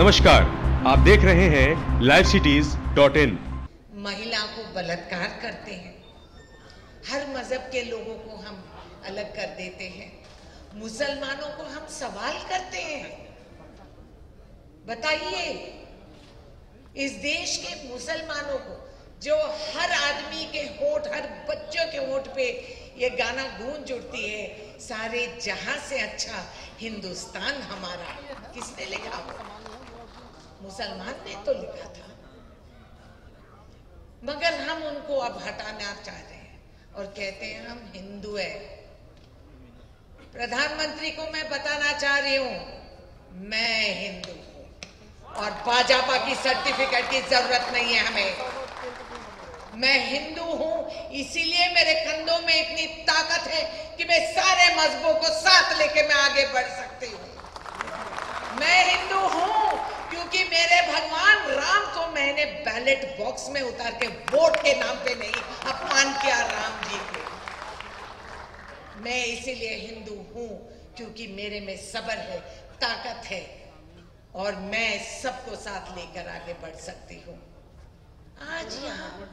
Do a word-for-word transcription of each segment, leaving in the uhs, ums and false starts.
नमस्कार, आप देख रहे हैं लाइव सिटीज डॉट इन। महिला को बलात्कार करते हैं, हर मजहब के लोगों को हम अलग कर देते हैं, मुसलमानों को हम सवाल करते हैं। बताइए, इस देश के मुसलमानों को, जो हर आदमी के होठ, हर बच्चों के होठ पे ये गाना गूंज उठती है, सारे जहां से अच्छा हिंदुस्तान हमारा, किसने लिखा? मुसलमान ने तो लिखा था, मगर हम उनको अब हटाना चाह रहे हैं और कहते हैं हम हिंदू है। प्रधानमंत्री को मैं बताना चाह रही हूं, मैं हिंदू हूं और भाजपा की सर्टिफिकेट की जरूरत नहीं है हमें। मैं हिंदू हूं, इसीलिए मेरे कंधों में इतनी ताकत है कि मैं सारे मजहबों को साथ लेके मैं आगे बढ़ सकती हूं। मैं हिंदू हूं क्योंकि मेरे भगवान राम को मैंने बैलेट बॉक्स में उतार के वोट के नाम पे नहीं अपमान किया, राम जी को। मैं इसीलिए हिंदू हूं क्योंकि मेरे में सब्र है, ताकत है और मैं सबको साथ लेकर आगे बढ़ सकती हूँ। आज यहाँ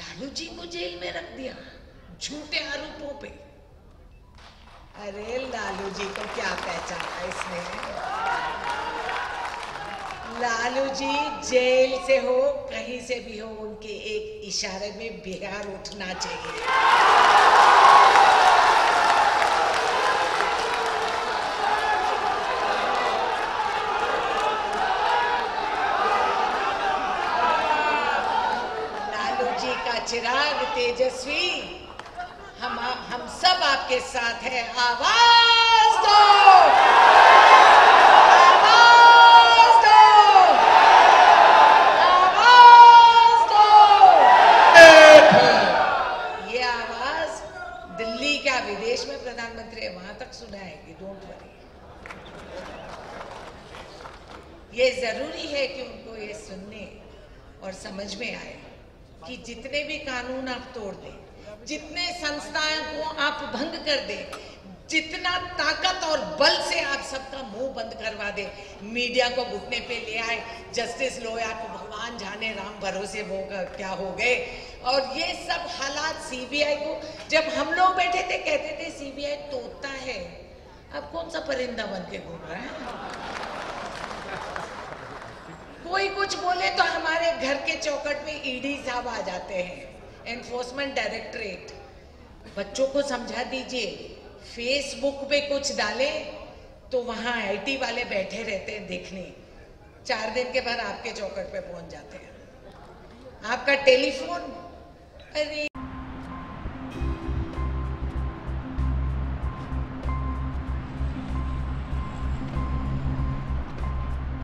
लालू जी को जेल में रख दिया झूठे आरोपों पे। अरे लालू जी को क्या पहचाना इसने? लालू जी जेल से हो, कहीं से भी हो, उनके एक इशारे में बिहार उठना चाहिए। लालू जी का चिराग तेजस्वी, हम हम सब आपके साथ हैं। आवाज दो, आवाज दो, आवाज दो। ये आवाज दिल्ली का, विदेश में प्रधानमंत्री है, वहां तक सुनाएगी, डोंट वरी। ये जरूरी है कि उनको ये सुनने और समझ में आए कि जितने भी कानून आप तोड़ दें, जितने संस्थाओं को आप भंग कर दें, जितना ताकत और बल से आप सबका मुंह बंद करवा दें, मीडिया को घुटने पे ले आए, जस्टिस लोया को भगवान जाने राम भरोसे वो क्या हो गए, और ये सब हालात सीबीआई को, जब हम लोग बैठे थे कहते थे सीबीआई तोता है, अब कौन सा परिंदा बन के घूम रहा है? कोई कुछ बोले तो हमारे घर के चौखट में ईडी साहब आ जाते हैं, एनफोर्समेंट डायरेक्टरेट। बच्चों को समझा दीजिए, फेसबुक पे कुछ डाले तो वहाँ आईटी वाले बैठे रहते हैं देखने, चार दिन के बाद आपके चौखट पे पहुंच जाते हैं। आपका टेलीफोन, अरे